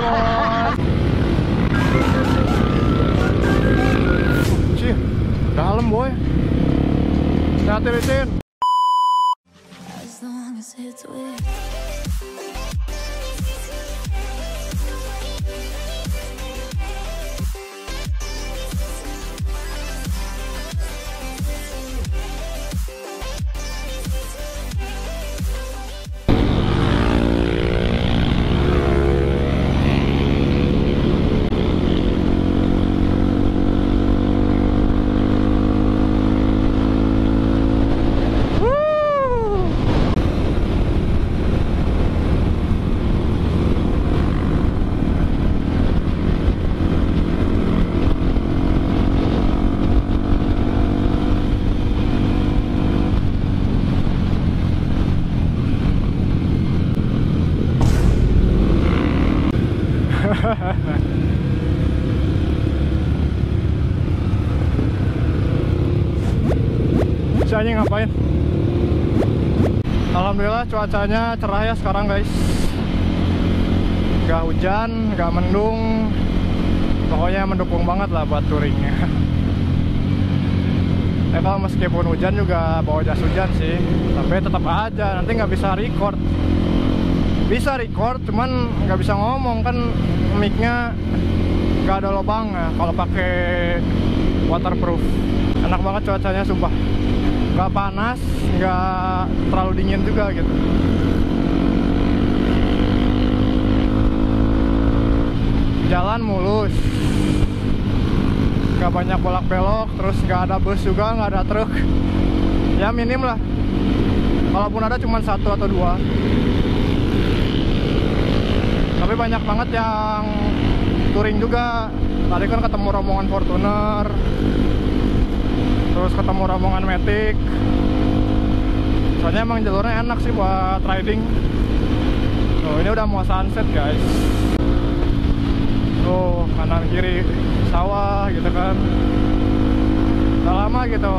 bos. Cih, dalam boy. Hati-hatiin. Sianya ngapain? Alhamdulillah cuacanya cerah ya sekarang guys. Gak hujan, gak mendung. Pokoknya mendukung banget lah buat touringnya. Ya kalau meskipun hujan juga bawa jas hujan sih. Tapi tetap aja, nanti gak bisa record. Bisa record, cuman gak bisa ngomong kan. Mic-nya gak ada lubang ya, kalau pakai waterproof. Enak banget cuacanya sumpah. Gak panas, gak terlalu dingin juga gitu. Jalan mulus, gak banyak bolak-belok, terus gak ada bus juga, gak ada truk. Ya minim lah, walaupun ada cuma satu atau dua. Tapi banyak banget yang touring juga. Tadi kan ketemu rombongan Fortuner, terus ketemu rombongan Matic. Soalnya emang jalurnya enak sih buat riding. Tuh ini udah mau sunset guys. Tuh kanan kiri sawah gitu kan. Udah lama gitu.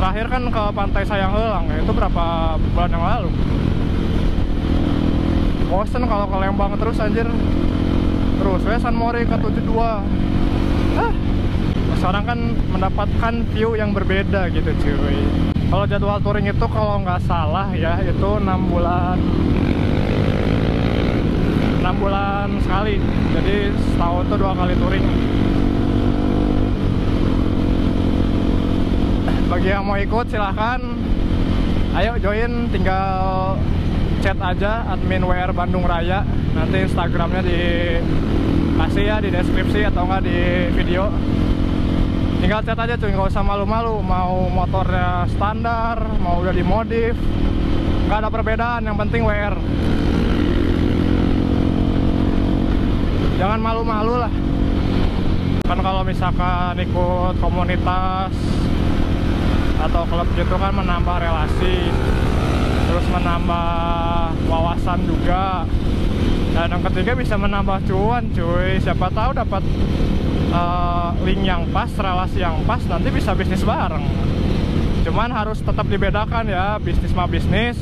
Terakhir kan ke Pantai Sayang Lelang, itu berapa bulan yang lalu. Bosen kalau ke Lembang terus anjir. Terus saya San Mori ke 72. Hah? Sekarang kan mendapatkan view yang berbeda gitu cuy. Kalau jadwal touring itu kalau nggak salah ya itu 6 bulan sekali. Jadi setahun tuh 2 kali touring. Bagi yang mau ikut silahkan, ayo join, tinggal chat aja admin WR Bandung Raya. Nanti Instagramnya dikasih ya di deskripsi atau nggak di video. Tinggal cat aja cuy, nggak usah malu-malu. Mau motornya standar, mau udah dimodif, nggak ada perbedaan, yang penting WR. Jangan malu-malu lah. Kan kalau misalkan ikut komunitas atau klub gitu kan menambah relasi, terus menambah wawasan juga. Dan yang ketiga bisa menambah cuan cuy. Siapa tahu dapat link yang pas, relasi yang pas, nanti bisa bisnis bareng. Cuman harus tetap dibedakan ya, bisnis mah bisnis,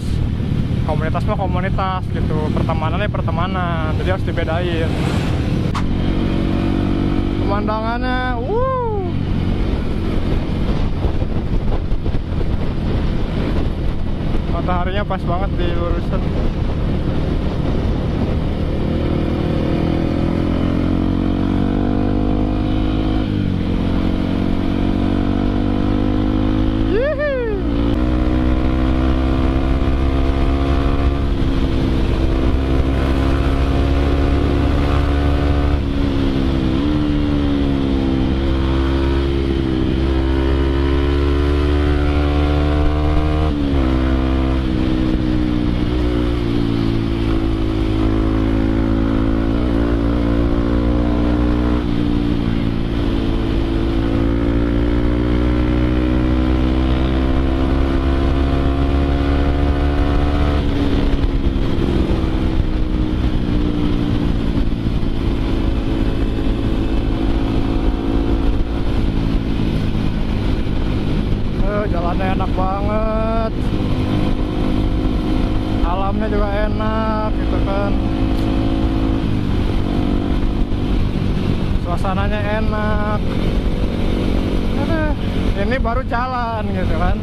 komunitas mah komunitas gitu, pertemanan ya pertemanan, jadi harus dibedain. Pemandangannya, mataharinya pas banget di lurusan. Jalannya enak banget, alamnya juga enak gitu kan. suasananya enak. Ini baru jalan gitu kan,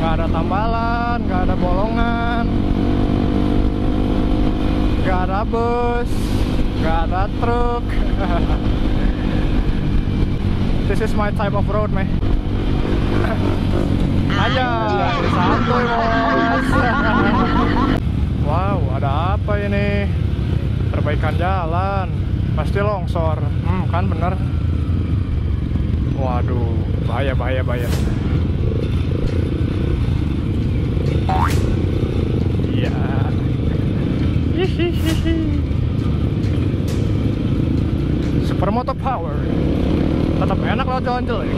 nggak ada tambalan, nggak ada bolongan, nggak ada bus, nggak ada truk. This is my type of road, meh. Aja santuy bos. Wow, ada apa ini? Perbaikan jalan, pasti longsor. Kan bener. Waduh, bahaya bahaya bahaya. Iya. Supermoto power. Tetap enak loh jalan jelek.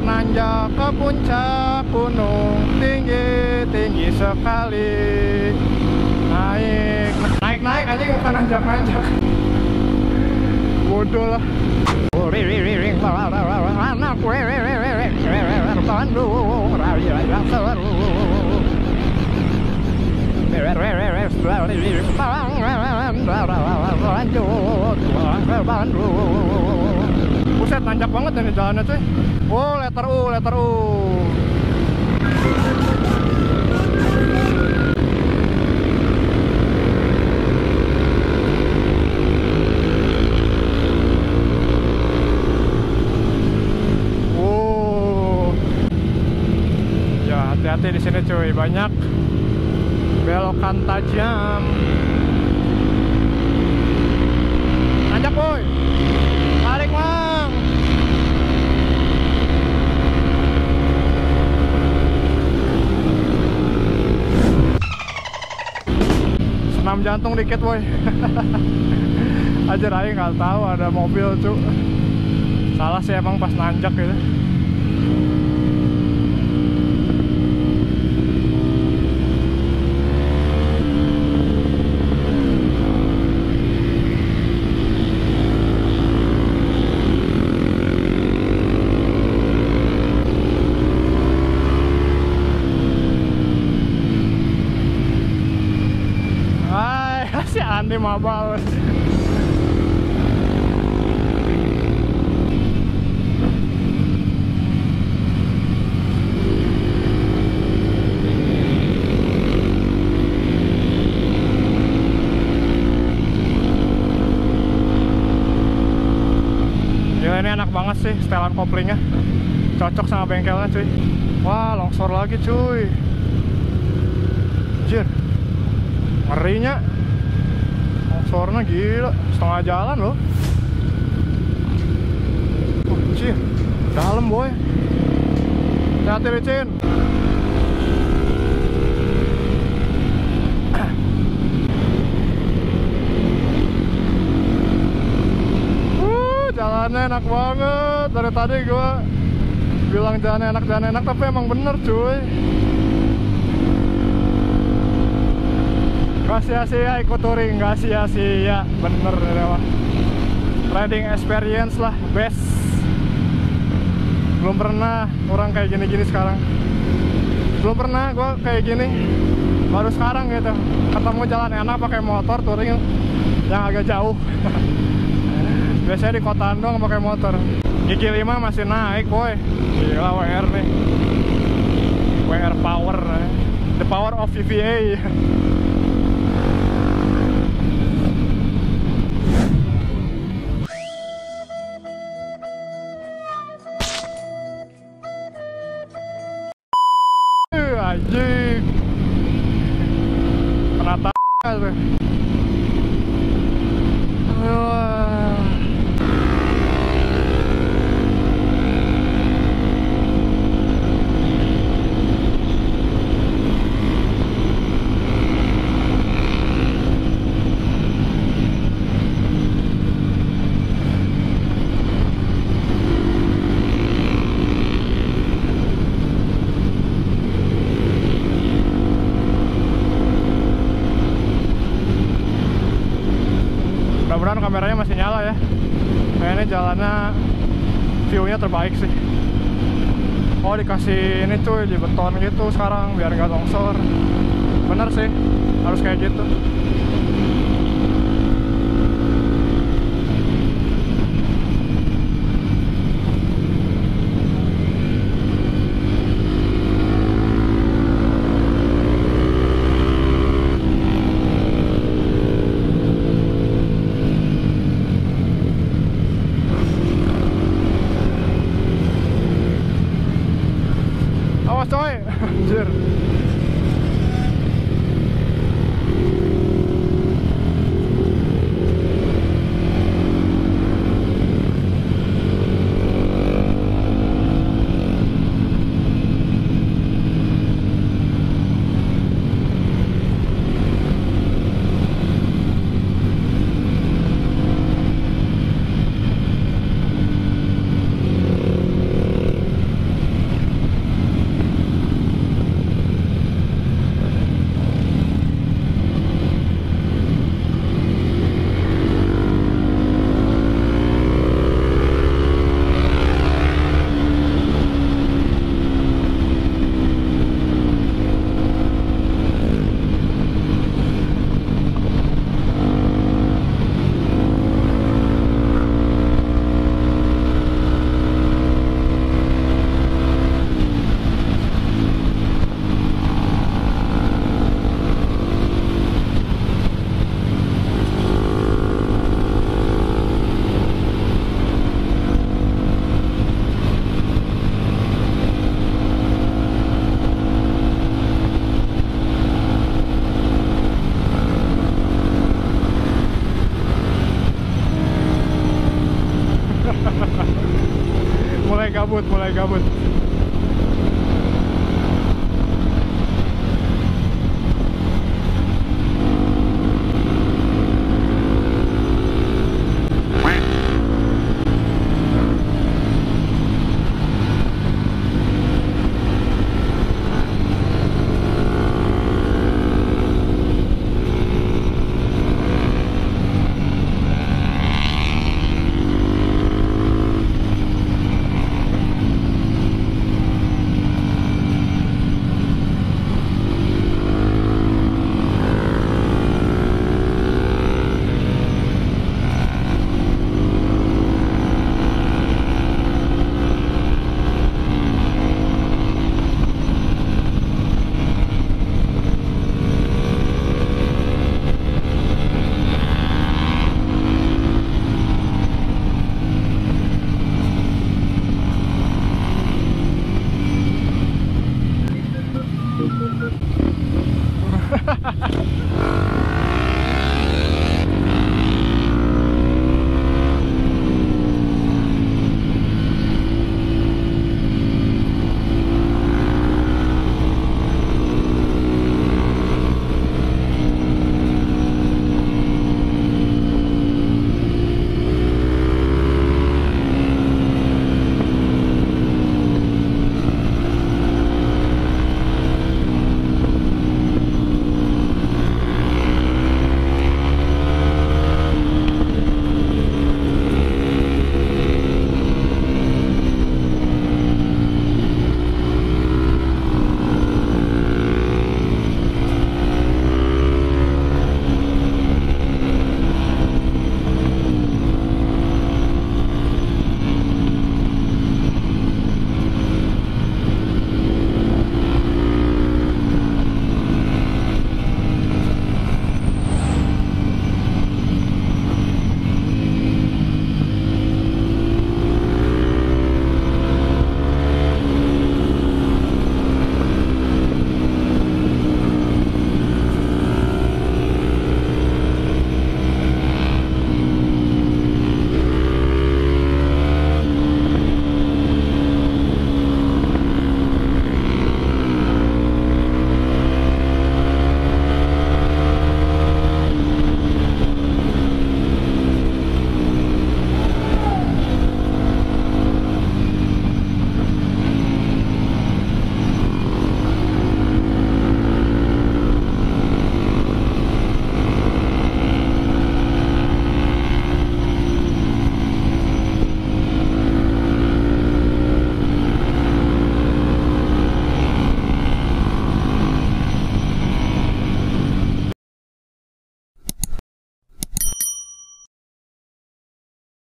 Nanjak ke puncak gunung tinggi sekali, naik aja, bukan nanjak bodoh lah. Buset, nanjak banget ini jalannya cuy. Oh, letter U. Wow. Ya, hati-hati di sini cuy, banyak belokan tajam. Nanjak, boy. Tarik, Mang. Senam jantung dikit, boy. Ajar aja nggak tahu ada mobil, cu. Salah sih emang pas nanjak gitu. Ini mabal. Gila, ini enak banget sih setelan koplingnya. Cocok sama bengkelnya cuy. Wah, longsor lagi cuy. Anjir, ngerinya longsornya gila, setengah jalan loh. Cih, dalam boy. Hati-hati licin. Jalannya enak banget. Dari tadi gue bilang jalannya enak, tapi emang bener cuy. Gak sia-sia ikut touring, gak sia-sia, bener deh. Riding experience lah, best. Belum pernah orang kayak gini-gini sekarang. Belum pernah gue kayak gini, baru sekarang gitu. Ketemu jalan enak pakai motor touring yang agak jauh. Biasanya di kotaan doang pakai motor. Gigi 5 masih naik, boy. Gila, WR nih. WR power, the power of VVA. Anjing, penata tuh. ini jalannya view-nya terbaik sih. Oh, dikasih ini cuy, di beton gitu sekarang biar nggak longsor. Bener sih, harus kayak gitu. Coy, anjir.